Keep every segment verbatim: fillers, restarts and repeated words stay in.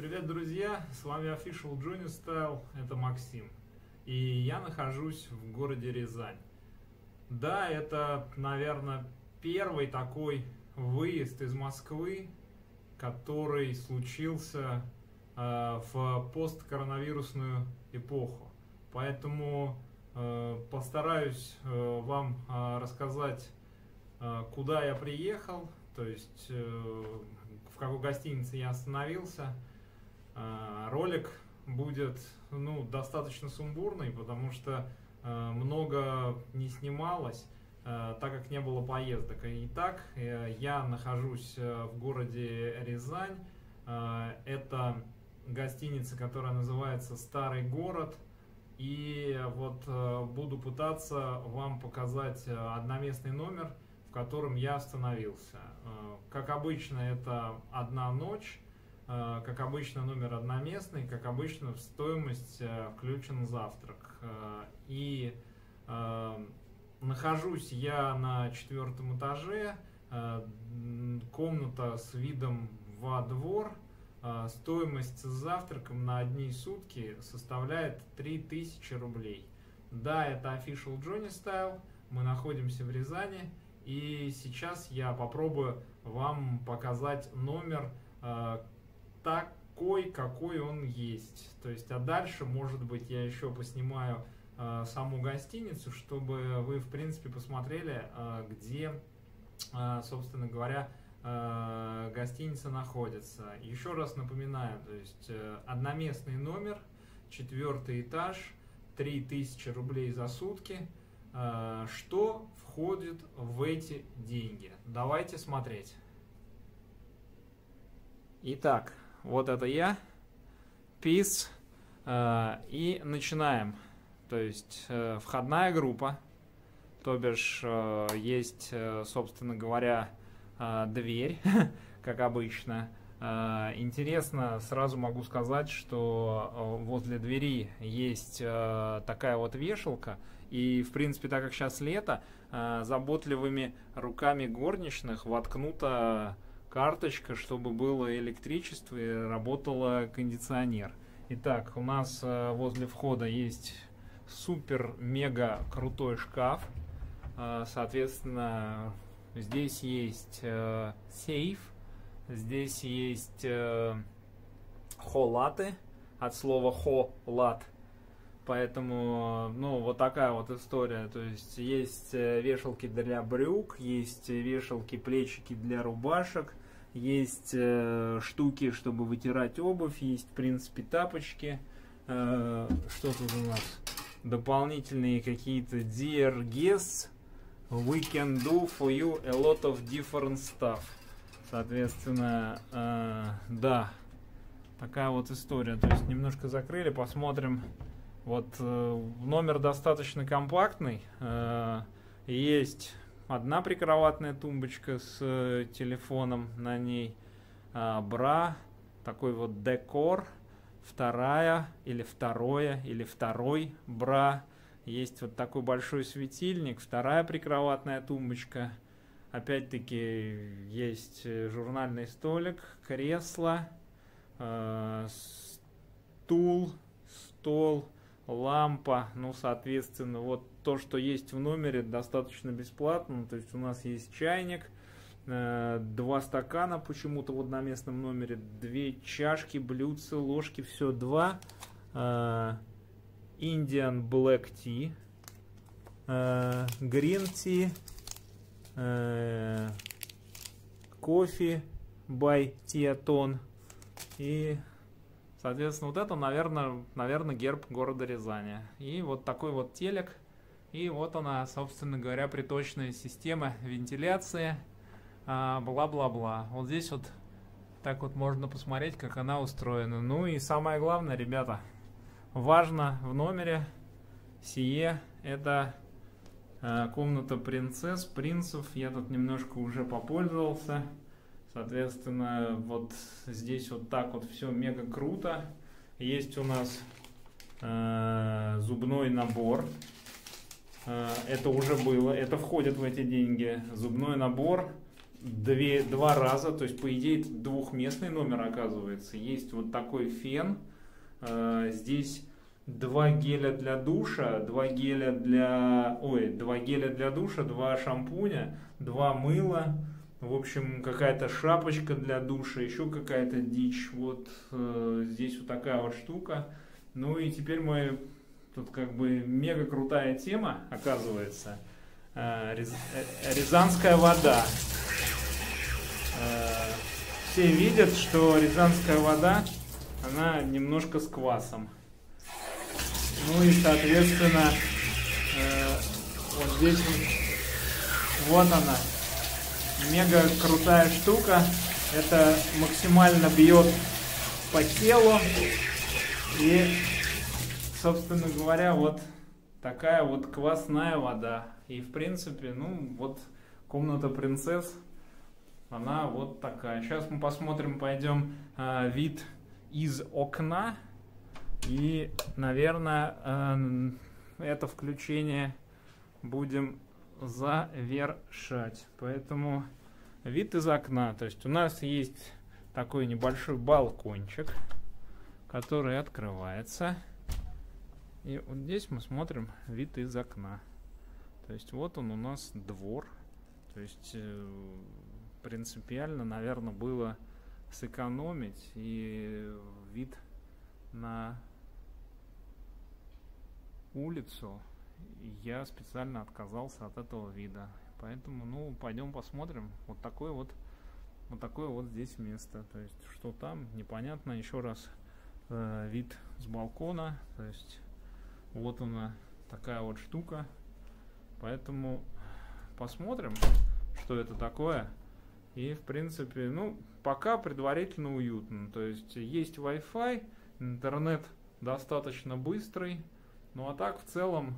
Привет, друзья! С вами Official Journey Style, это Максим. И я нахожусь в городе Рязань. Да, это, наверное, первый такой выезд из Москвы, который случился э, в посткоронавирусную эпоху. Поэтому э, постараюсь э, вам э, рассказать, э, куда я приехал, то есть э, в какой гостинице я остановился. Ролик будет, ну, достаточно сумбурный, потому что э, много не снималось, э, так как не было поездок. Итак, э, я нахожусь в городе Рязань. Э, это гостиница, которая называется «Старый город». И вот э, буду пытаться вам показать одноместный номер, в котором я остановился. Э, как обычно, это одна ночь. Как обычно, номер одноместный, как обычно, в стоимость включен завтрак. И э, нахожусь я на четвертом этаже, э, комната с видом во двор. Э, стоимость с завтраком на одни сутки составляет три тысячи рублей. Да, это Official Journey Style, мы находимся в Рязани. И сейчас я попробую вам показать номер, э, такой, какой он есть. То есть, а дальше, может быть, я еще поснимаю э, саму гостиницу, чтобы вы, в принципе, посмотрели, э, где, э, собственно говоря, э, гостиница находится. Еще раз напоминаю, то есть, э, одноместный номер, четвертый этаж, три тысячи рублей за сутки. Э, что входит в эти деньги? Давайте смотреть. Итак, вот это я, пис, э, и начинаем. То есть э, входная группа, то бишь э, есть, э, собственно говоря, э, дверь, как обычно. Э, интересно, сразу могу сказать, что э, возле двери есть э, такая вот вешалка. И, в принципе, так как сейчас лето, э, заботливыми руками горничных воткнута карточка, чтобы было электричество и работало кондиционер. Итак, у нас возле входа есть супер-мега-крутой шкаф. Соответственно, здесь есть сейф, здесь есть холаты, от слова холат. Поэтому, ну, вот такая вот история. То есть, есть вешалки для брюк, есть вешалки-плечики для рубашек, есть э, штуки, чтобы вытирать обувь, есть, в принципе, тапочки. Э, что тут у нас? Дополнительные какие-то dear guests. We can do for you a lot of different stuff. Соответственно, э, да, такая вот история. То есть, немножко закрыли, посмотрим. Вот э, номер достаточно компактный, э, есть одна прикроватная тумбочка с э, телефоном на ней, э, бра, такой вот декор, вторая или второе или второй бра, есть вот такой большой светильник, вторая прикроватная тумбочка, опять-таки есть журнальный столик, кресло, э, стул, стол, лампа, ну, соответственно, вот то, что есть в номере, достаточно бесплатно. То есть у нас есть чайник, э, два стакана почему-то в одноместном номере, две чашки, блюдца, ложки, все два. Э, Indian Black Tea, э, Green Tea, э, кофе by Tea Tone и... Соответственно, вот это, наверное, наверное, герб города Рязани. И вот такой вот телек. И вот она, собственно говоря, приточная система вентиляции. Бла-бла-бла. Вот здесь вот так вот можно посмотреть, как она устроена. Ну и самое главное, ребята, важно в номере сие. Это комната принцесс, принцев. Я тут немножко уже попользовался. Соответственно, вот здесь вот так вот все мега круто. Есть у нас э, зубной набор. Э, это уже было, это входит в эти деньги. Зубной набор две, два раза, то есть, по идее, это двухместный номер оказывается. Есть вот такой фен, э, здесь два геля для душа, два геля для... Ой, два геля для душа, два шампуня, два мыла. В общем, какая-то шапочка для душа, еще какая-то дичь. Вот э, здесь вот такая вот штука. Ну и теперь мы... Тут как бы мега крутая тема, оказывается. Э, Ряз... Рязанская вода. Э, все видят, что рязанская вода, она немножко с квасом. Ну и, соответственно, э, вот здесь вот, вот она. Мега крутая штука. Это максимально бьет по телу. И, собственно говоря, вот такая вот квасная вода. И, в принципе, ну вот комната принцесс, она вот такая. Сейчас мы посмотрим, пойдем э, вид из окна. И, наверное, э, это включение будем завершать. Поэтому вид из окна. То есть у нас есть такой небольшой балкончик, который открывается. И вот здесь мы смотрим вид из окна. То есть вот он у нас двор. То есть э, принципиально, наверное, было сэкономить и вид на улицу. Я специально отказался от этого вида. Поэтому, ну, пойдем посмотрим. Вот такое вот, вот такое вот здесь место. То есть, что там, непонятно. Еще раз э, вид с балкона. То есть, вот она, такая вот штука. Поэтому посмотрим, что это такое. И, в принципе, ну, пока предварительно уютно. То есть, есть Wi-Fi, интернет достаточно быстрый. Ну, а так, в целом,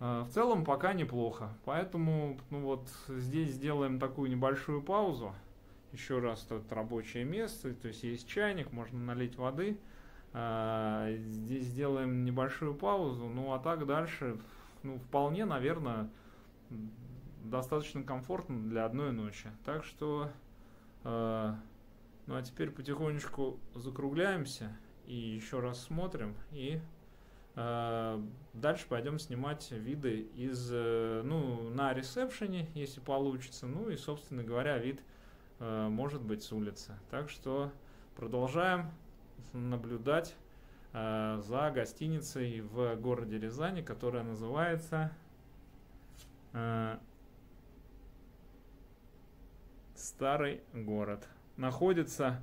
В целом пока неплохо, поэтому ну вот здесь сделаем такую небольшую паузу. Еще раз тут рабочее место, то есть есть чайник, можно налить воды. Здесь сделаем небольшую паузу, ну а так дальше ну, вполне, наверное, достаточно комфортно для одной ночи. Так что, ну а теперь потихонечку закругляемся и еще раз смотрим и... Дальше пойдем снимать виды из, ну, на ресепшене, если получится. Ну и, собственно говоря, вид может быть с улицы. Так что продолжаем наблюдать за гостиницей в городе Рязани, которая называется Старый город. Находится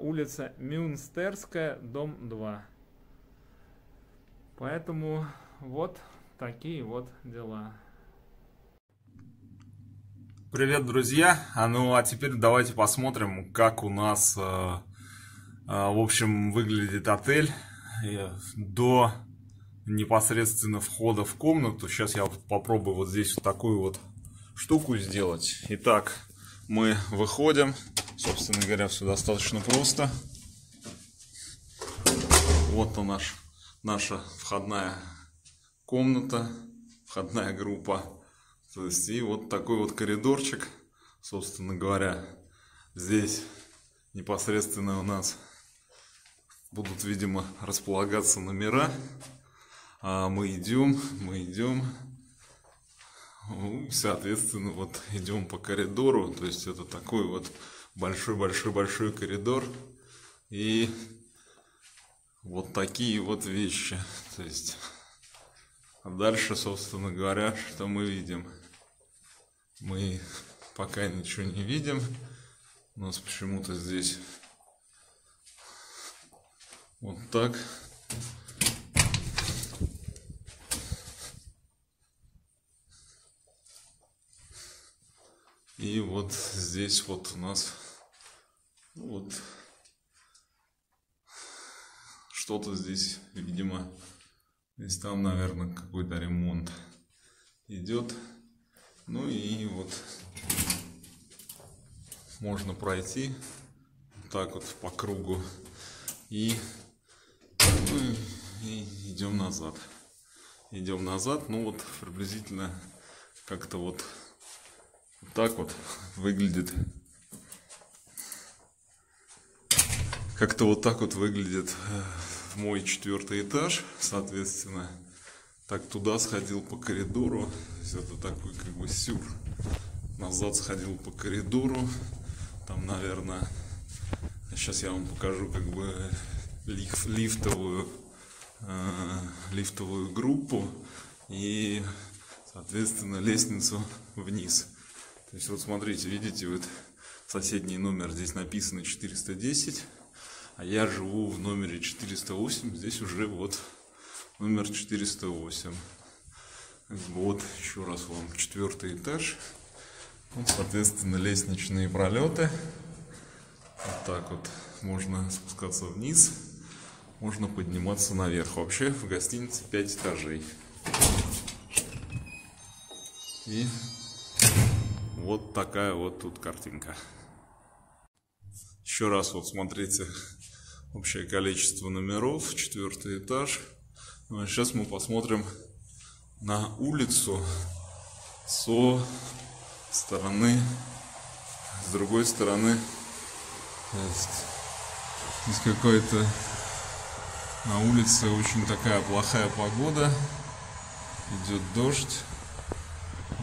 улица Мюнстерская, дом два. Поэтому вот такие вот дела. Привет, друзья! А ну а теперь давайте посмотрим, как у нас, э, э, в общем, выглядит отель до непосредственно входа в комнату. Сейчас я попробую вот здесь вот такую вот штуку сделать. Итак, мы выходим. Собственно говоря, все достаточно просто. Вот он наш. Наша входная комната, входная группа. То есть, и вот такой вот коридорчик, собственно говоря. Здесь непосредственно у нас будут, видимо, располагаться номера. А мы идем, мы идем. Соответственно, вот идем по коридору. То есть, это такой вот большой-большой-большой коридор. И... Вот такие вот вещи. То есть, а дальше, собственно говоря, что мы видим? Мы пока ничего не видим. У нас почему-то здесь вот так. И вот здесь вот у нас вот... Что-то здесь, видимо, здесь там, наверное, какой-то ремонт идет. Ну и вот можно пройти вот так вот по кругу и, ну, и идем назад. Идем назад, ну вот приблизительно как-то вот Вот так вот выглядит. Как-то вот так вот выглядит мой четвертый этаж, соответственно. Так, туда сходил по коридору. Это такой как бы сюр. Назад сходил по коридору. Там, наверное... Сейчас я вам покажу как бы лиф, лифтовую, э, лифтовую группу и, соответственно, лестницу вниз. То есть вот смотрите, видите, вот соседний номер, здесь написано четыреста десять, а я живу в номере четыреста восемь, здесь уже вот номер четыреста восемь. Вот, еще раз вам четвертый этаж. Вот, соответственно, лестничные пролеты. Вот так вот можно спускаться вниз, можно подниматься наверх. Вообще в гостинице пять этажей. И вот такая вот тут картинка. Еще раз вот смотрите общее количество номеров, четвертый этаж. Ну, а сейчас мы посмотрим на улицу со стороны, с другой стороны. Здесь какой-то на улице очень такая плохая погода, идет дождь,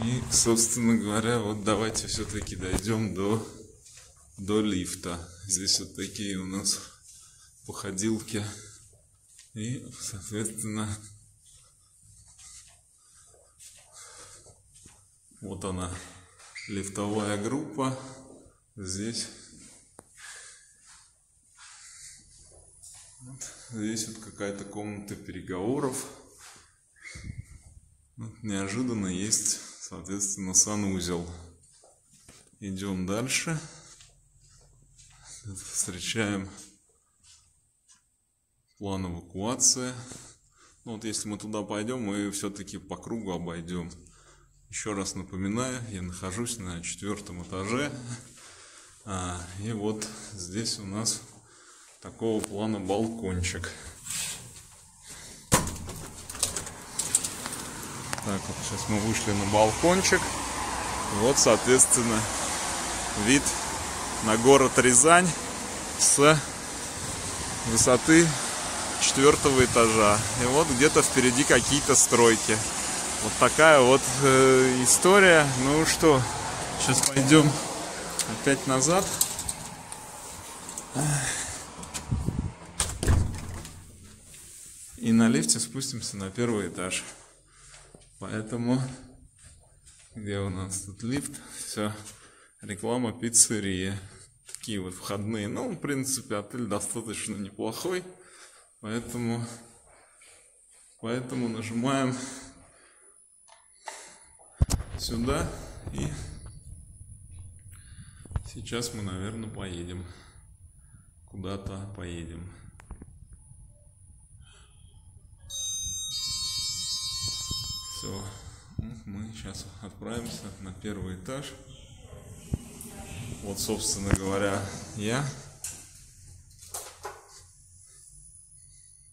и, собственно говоря, вот давайте все-таки дойдем до, до лифта. Здесь вот такие у нас походилки, и, соответственно, вот она, лифтовая группа, здесь... Здесь вот какая-то комната переговоров. Вот неожиданно есть, соответственно, санузел. Идем дальше. Встречаем план эвакуации. Ну, вот если мы туда пойдем, мы все-таки по кругу обойдем. Еще раз напоминаю, я нахожусь на четвертом этаже. А, и вот здесь у нас... такого плана балкончик. Так, вот сейчас мы вышли на балкончик. Вот, соответственно, вид на город Рязань с высоты четвертого этажа. И вот где-то впереди какие-то стройки. Вот такая вот э, история. Ну что, сейчас пойдем опять назад. И на лифте спустимся на первый этаж. Поэтому, где у нас тут лифт? Все, реклама пиццерии. Такие вот входные. Ну, в принципе, отель достаточно неплохой. Поэтому, поэтому нажимаем сюда. И сейчас мы, наверное, поедем. Куда-то поедем. Все, мы сейчас отправимся на первый этаж. Вот, собственно говоря, я.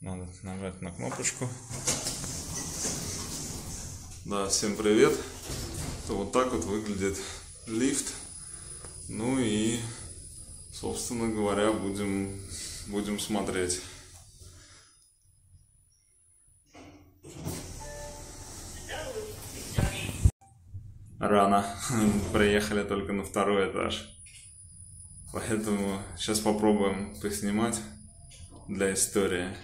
Надо нажать на кнопочку. Да, всем привет. То вот так вот выглядит лифт. Ну и, собственно говоря, будем, будем смотреть. Рано. Приехали только на второй этаж. Поэтому сейчас попробуем поснимать для истории.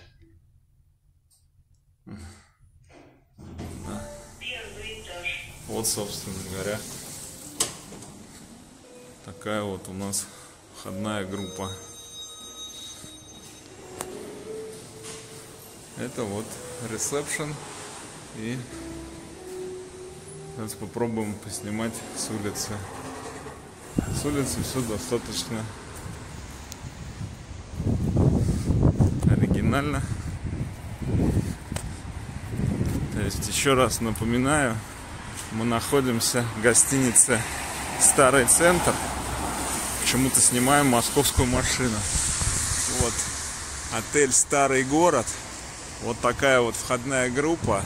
Да. Первый этаж. Вот, собственно говоря, такая вот у нас входная группа. Это вот ресепшн и... Сейчас попробуем поснимать с улицы. С улицы все достаточно оригинально. То есть еще раз напоминаю, мы находимся в гостинице Старый Центр. Почему-то снимаем московскую машину. Вот отель Старый Город. Вот такая вот входная группа.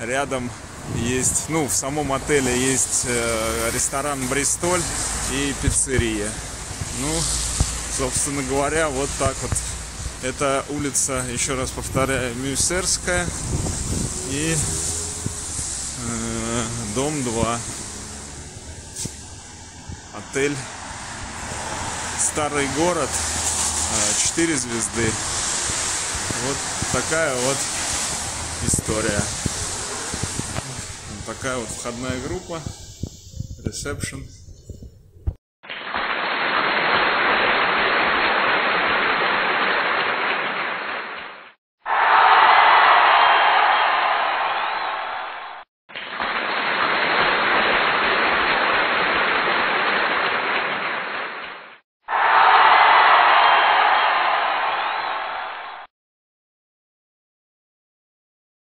Рядом есть, ну, в самом отеле есть ресторан Бристоль и пиццерия. Ну, собственно говоря, вот так вот. Это улица, еще раз повторяю, Мюнстерская и э, дом два. Отель Старый город, четыре звезды. Вот такая вот история. Вот такая вот входная группа, ресепшн.